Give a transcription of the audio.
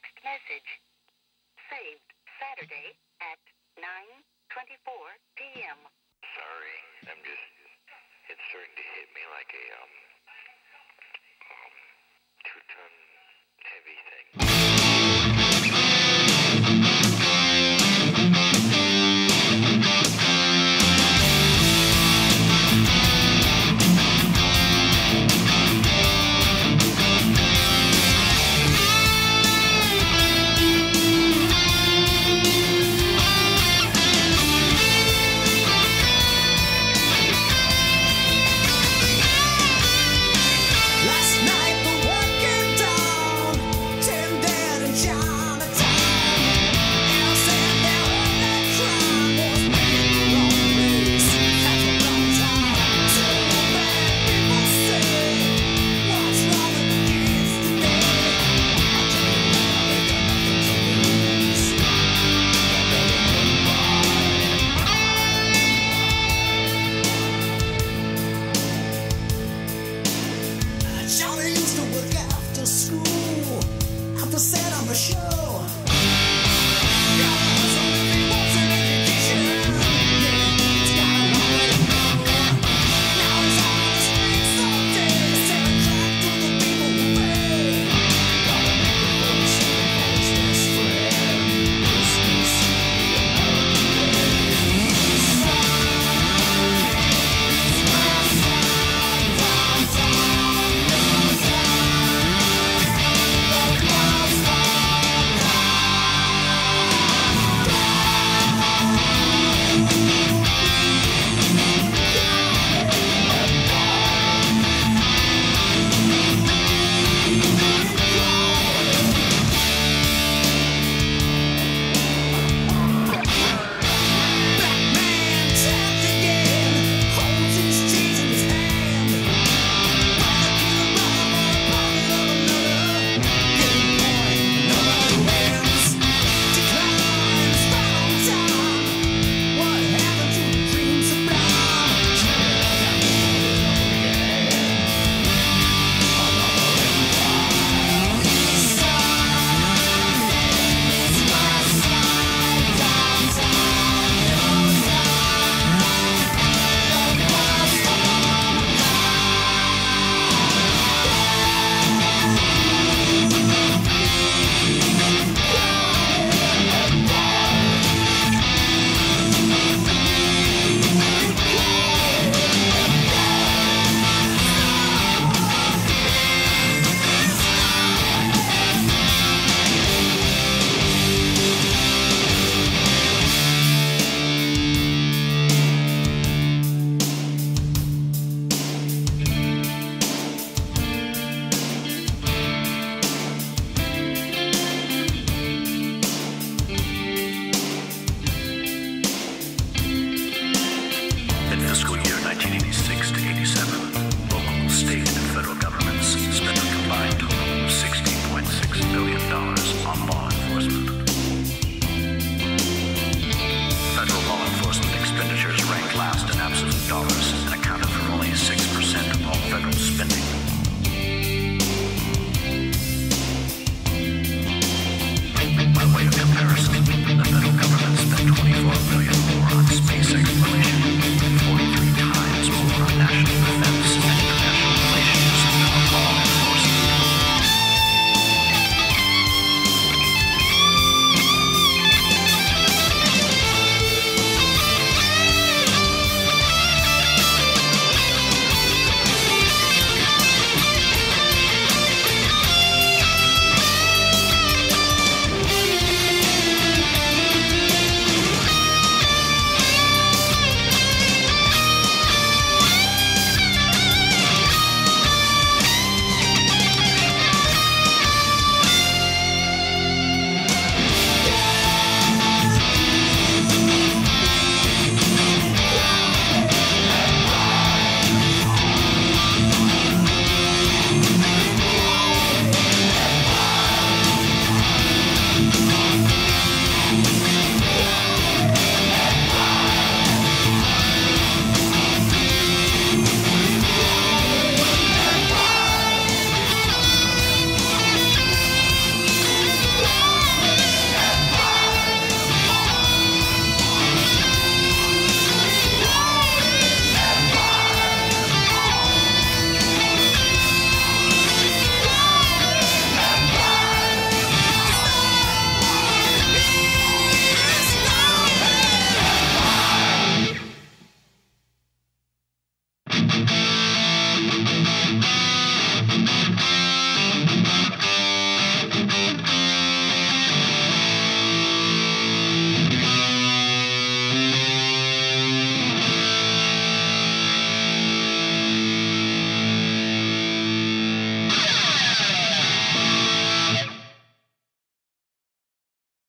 Text message. Saved Saturday at 9:24 p.m. Sorry, it's starting to hit me like a, two-ton heavy thing. Used to work after school, after set on the show.